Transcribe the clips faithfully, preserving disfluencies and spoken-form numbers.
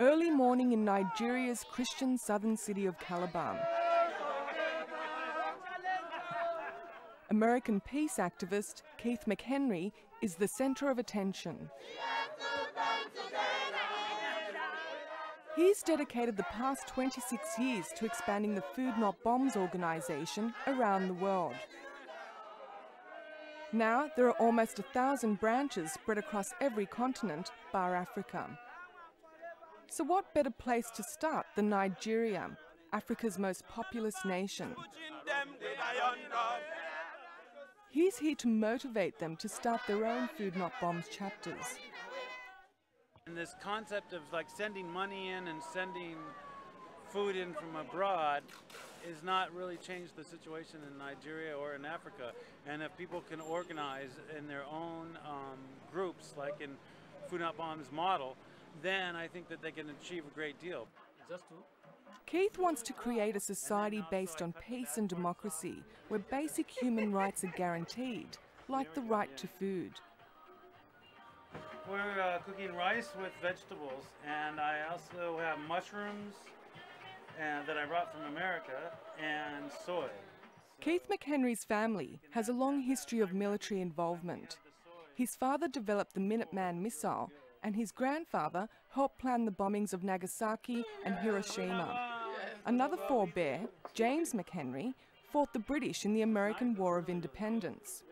Early morning in Nigeria's Christian southern city of Calabar. American peace activist Keith McHenry is the centre of attention. He's dedicated the past twenty-six years to expanding the Food Not Bombs organisation around the world. Now there are almost a thousand branches spread across every continent bar Africa. So what better place to start than Nigeria, Africa's most populous nation? He's here to motivate them to start their own Food Not Bombs chapters. And this concept of like sending money in and sending food in from abroad is not really changed the situation in Nigeria or in Africa. And if people can organize in their own um, groups, like in Food Not Bombs model, then I think that they can achieve a great deal. Keith wants to create a society based on peace and democracy, where basic human rights are guaranteed, like the right to food. We're uh, cooking rice with vegetables, and I also have mushrooms and, that I brought from America, and soy. Keith McHenry's family has a long history of military involvement. His father developed the Minuteman missile, and his grandfather helped plan the bombings of Nagasaki and Hiroshima. Another forebear, James McHenry, fought the British in the American War of Independence.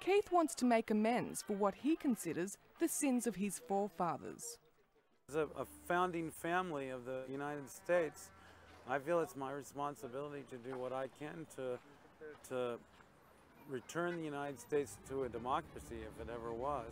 Keith wants to make amends for what he considers the sins of his forefathers. As a, a founding family of the United States, I feel it's my responsibility to do what I can to, to return the United States to a democracy, if it ever was.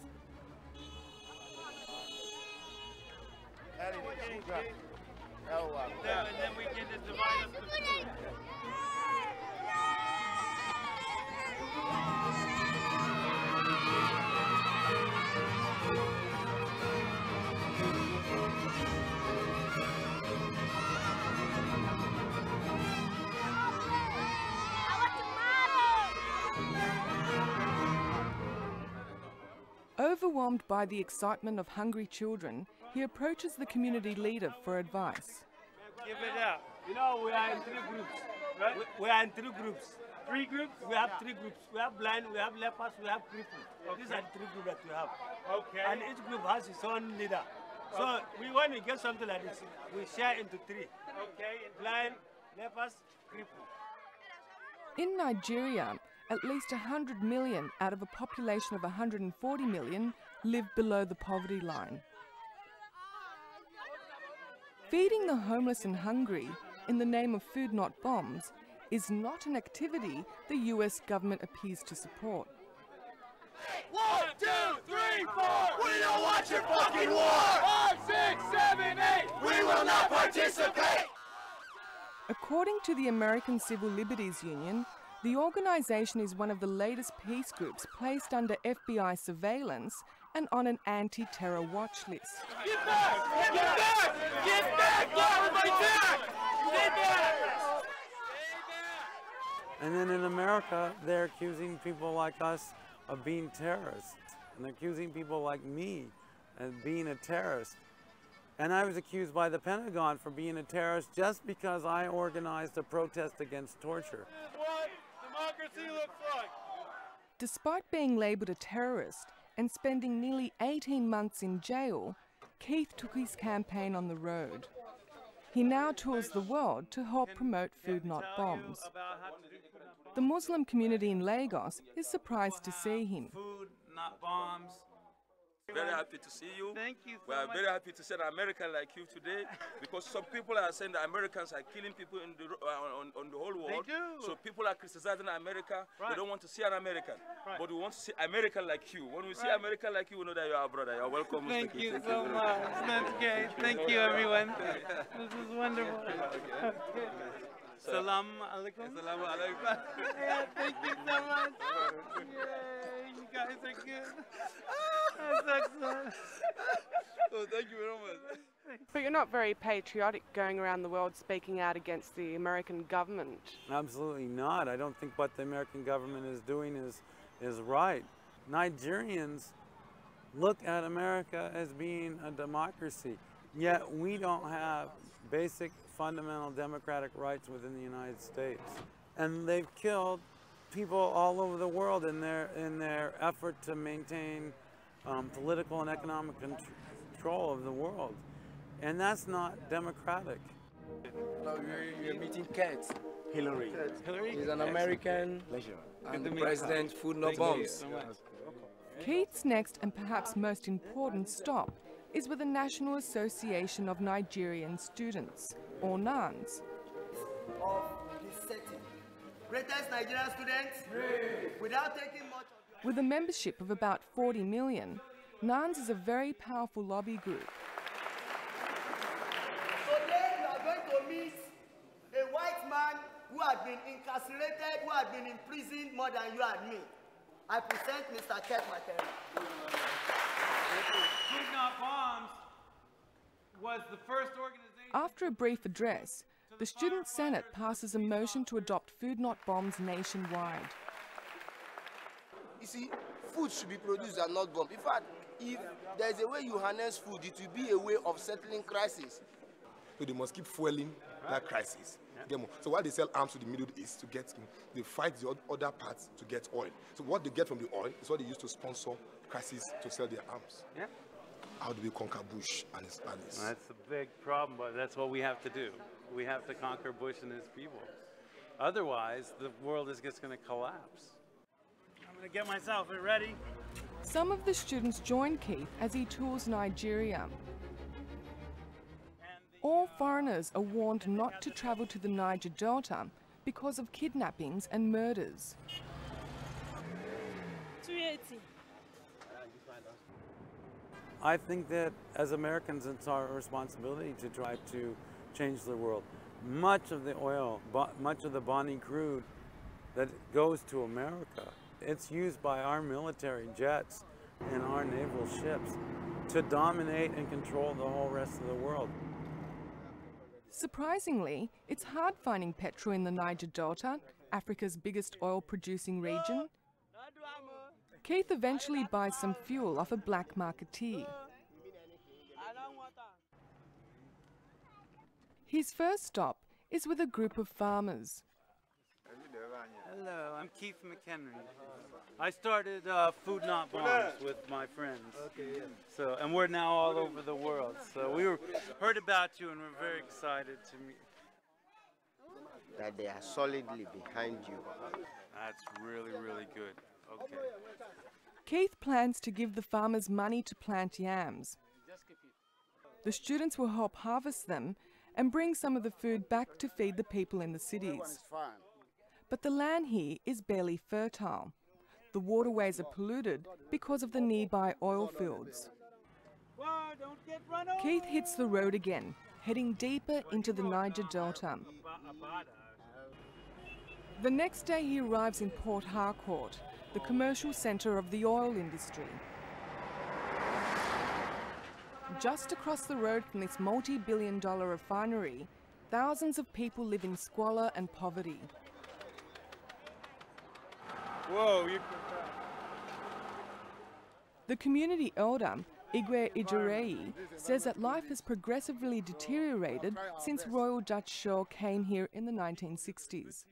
Overwhelmed by the excitement of hungry children, he approaches the community leader for advice. Give it up. You know, we are in three groups, right? We, we are in three groups. Three groups? We have three groups. We have blind, we have lepers, we have crippled. Okay. These are the three groups that we have. Okay. And each group has its own leader. So okay. we, when we get something like this, we share into three. Okay. Blind, lepers, crippled. In Nigeria, at least one hundred million out of a population of one hundred forty million live below the poverty line. Feeding the homeless and hungry in the name of Food Not Bombs is not an activity the U S government appears to support. One, two, three, four! We don't want your fucking war! Five, six, seven, eight! We will not participate! According to the American Civil Liberties Union, the organisation is one of the latest peace groups placed under F B I surveillance and on an anti-terror watch list. Get back! Get back! Get back! Everybody back! Get back! And then in America, they're accusing people like us of being terrorists. And they're accusing people like me of being a terrorist. And I was accused by the Pentagon for being a terrorist just because I organized a protest against torture. What democracy looks like. Despite being labelled a terrorist and spending nearly eighteen months in jail, Keith took his campaign on the road. He now tours the world to help promote Food Not Bombs. The Muslim community in Lagos is surprised to see him. Food Not Bombs. Very happy to see you. Thank you so much. We are very happy to see an American like you today, because some people are saying that Americans are killing people in the, uh, on, on the whole world. They do. So people are criticizing America. Right. They don't want to see an American. Right. But we want to see an American like you. When we see an American like you, we know that you are a brother. You are welcome. Thank you so much. That's great. Thank you, everyone. This is wonderful. Salam alaikum. Salam alaikum. Yeah, thank you so much. Yay, you guys are good. That's excellent. Oh, thank you very much. But you're not very patriotic going around the world speaking out against the American government. Absolutely not. I don't think what the American government is doing is, is right. Nigerians look at America as being a democracy, yet we don't have basic fundamental democratic rights within the United States. And they've killed people all over the world in their, in their effort to maintain um, political and economic control of the world. And that's not democratic. No, you're meeting Kate. Hillary. Hillary. She's an American and the president Food Not Bombs. Keith's next and perhaps most important stop is with the National Association of Nigerian Students, or NANS. Of this setting. Greatest Nigerian students, without taking much of... With a membership of about forty million, NANS is a very powerful lobby group. Today you are going to meet a white man who had been incarcerated, who had been imprisoned more than you and me. I present Mister Keith McHenry. Food Not Bombs was the first organization... After a brief address, the Student Senate passes a motion to adopt Food Not Bombs nationwide. You see, food should be produced and not bombed. In fact, if there's a way you harness food, it will be a way of settling crisis. So they must keep fueling that crisis. Yeah. So while they sell arms to the Middle East to get, they fight the other parts to get oil. So what they get from the oil is what they use to sponsor crisis to sell their arms. Yeah. How do we conquer Bush and his allies? Well, that's a big problem, but that's what we have to do. We have to conquer Bush and his people. Otherwise, the world is just going to collapse. I'm going to get myself ready. Some of the students join Keith as he tours Nigeria. All foreigners are warned not to travel to the Niger Delta because of kidnappings and murders. I think that as Americans, it's our responsibility to try to change the world. Much of the oil, much of the Bonny crude that goes to America, it's used by our military jets and our naval ships to dominate and control the whole rest of the world. Surprisingly, it's hard finding petrol in the Niger Delta, Africa's biggest oil-producing region. Keith eventually buys some fuel off a black marketeer. His first stop is with a group of farmers. Hello, I'm Keith McHenry. I started uh, Food Not Bombs with my friends, so, and we're now all over the world. So we were, heard about you and we're very excited to meet. That they are solidly behind you. That's really, really good. Okay. Keith plans to give the farmers money to plant yams. The students will help harvest them and bring some of the food back to feed the people in the cities. But the land here is barely fertile. The waterways are polluted because of the nearby oil fields. Keith hits the road again, heading deeper into the Niger Delta. The next day he arrives in Port Harcourt, the commercial centre of the oil industry. Just across the road from this multi-billion dollar refinery, thousands of people live in squalor and poverty. Whoa, you... The community elder, Igwe Ijerei, says that life has progressively deteriorated since Royal Dutch Shell came here in the nineteen sixties.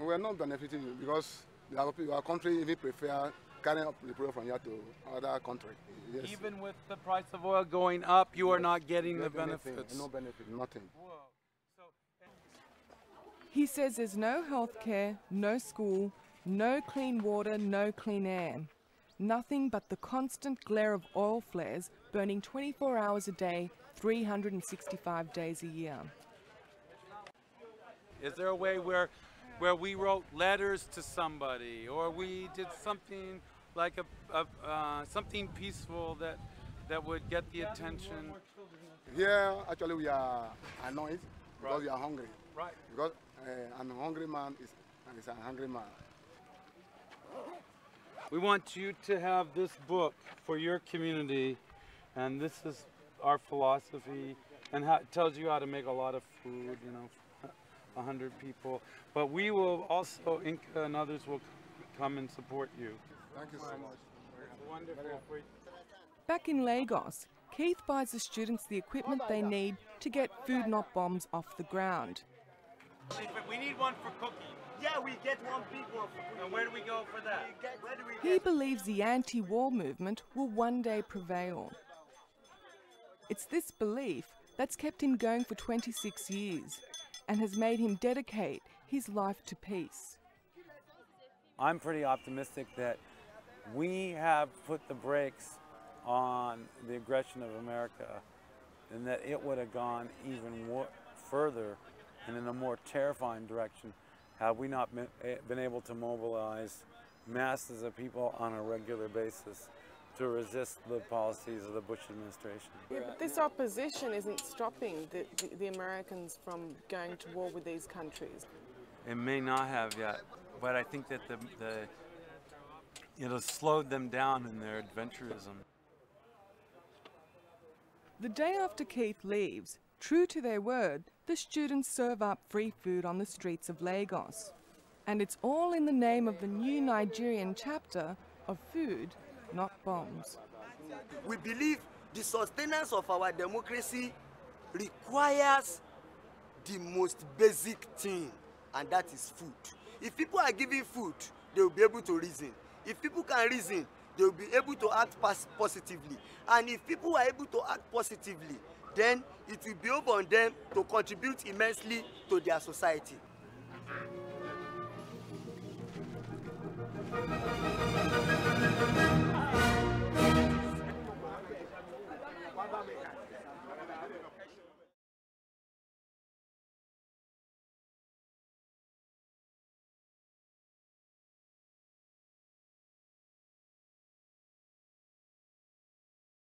We are not benefiting because our country even prefer carrying up the product from here to other country. Yes. Even with the price of oil going up, you are yes. not getting the benefits. No benefit, nothing. He says there's no health care, no school, no clean water, no clean air. Nothing but the constant glare of oil flares burning twenty-four hours a day, three hundred sixty-five days a year. Is there a way where, where we wrote letters to somebody or we did something like a, a uh, something peaceful that, that would get the attention? Here, actually, we are annoyed because right. we are hungry. Right. Because uh, an hungry man is, is a hungry man. We want you to have this book for your community, and this is our philosophy, and how it tells you how to make a lot of food, you know, a hundred people. But we will also, Inca and others will come and support you. Thank you so much. Wonderful. Back in Lagos, Keith buys the students the equipment they need to get Food Not Bombs off the ground. We need one for cooking. Yeah, we get one big one for cooking. And where do we go for that? Where do we get? He believes the anti-war movement will one day prevail. It's this belief that's kept him going for twenty-six years and has made him dedicate his life to peace. I'm pretty optimistic that we have put the brakes on the aggression of America, and that it would have gone even more further and in a more terrifying direction had we not been, been able to mobilize masses of people on a regular basis to resist the policies of the Bush administration. Yeah, but this opposition isn't stopping the, the, the Americans from going to war with these countries. It may not have yet, but I think that the, the, it'll slow them down in their adventurism. The day after Keith leaves, true to their word, the students serve up free food on the streets of Lagos. And it's all in the name of the new Nigerian chapter of Food Not Bombs. We believe the sustenance of our democracy requires the most basic thing, and that is food. If people are giving food, they will be able to reason. If people can reason, they will be able to act positively. And if people are able to act positively, then it will be up on them to contribute immensely to their society.